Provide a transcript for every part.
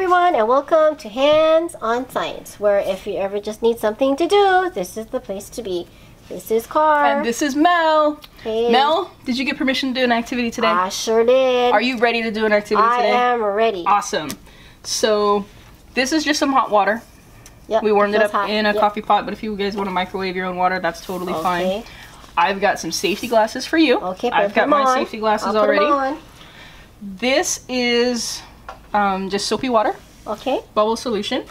everyone, and welcome to Hands on Science, where if you ever just need something to do, this is the place to be. This is Carl. And this is Mel. Hey. Mel, did you get permission to do an activity today? I sure did. Are you ready to do an activity today? I am ready. Awesome. So, this is just some hot water. Yep, we warmed it up in a coffee pot, but if you guys want to microwave your own water, that's totally fine. I've got some safety glasses for you. Okay, I've got my safety glasses already. This is just soapy water. Okay. Bubble solution.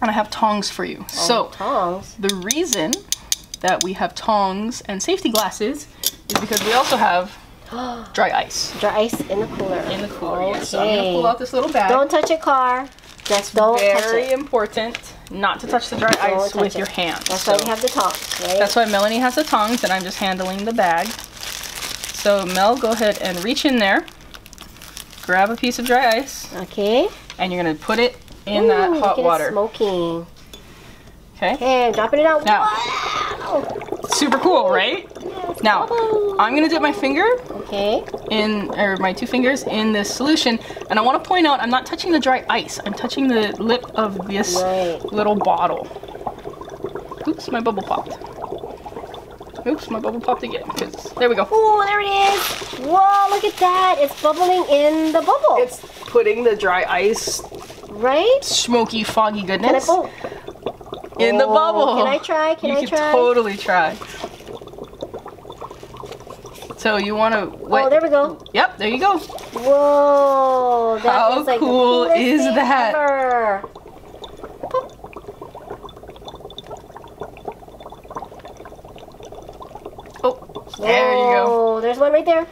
And I have tongs for you. Oh, so, tongs. The reason that we have tongs and safety glasses is because we also have dry ice. Dry ice in the cooler. In the cooler, okay. Yes. So I'm going to pull out this little bag. Don't touch it, Carl. Just don't touch it. Very important not to touch the dry ice with your hands. That's why we have the tongs, right? That's why Melanie has the tongs and I'm just handling the bag. So Mel, go ahead and reach in there. Grab a piece of dry ice. Okay. And you're going to put it in that hot water. Smoking. Okay. Okay, dropping it out. Now, super cool, right? Yes, now, I'm going to dip my finger or my two fingers in this solution. And I want to point out, I'm not touching the dry ice. I'm touching the lip of this little bottle. Oops, my bubble popped. Oops, my bubble popped again. There we go. Ooh, there it is. Whoa, look at that. It's bubbling in the bubble. It's putting the dry ice, smoky, foggy goodness in the bubble. Can I try? Can I try? You can totally try. So you want to... Oh, there we go. Yep, there you go. Whoa. That how is like cool the is that? Ever. There you go. Oh, there's one right there.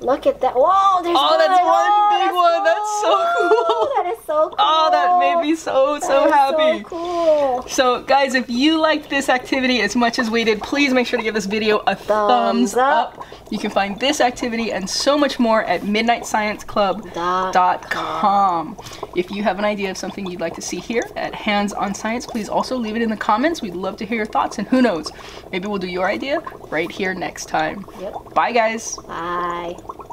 Look at that. Whoa, there's one. That's one big one. That's so cool. That is so cool. Oh, that made me so happy. So cool. So, guys, if you liked this activity as much as we did, please make sure to give this video a thumbs up. You can find this activity and so much more at MidnightScienceClub.com. If you have an idea of something you'd like to see here at Hands on Science, please also leave it in the comments. We'd love to hear your thoughts, and who knows, maybe we'll do your idea right here next time. Yep. Bye, guys. Bye.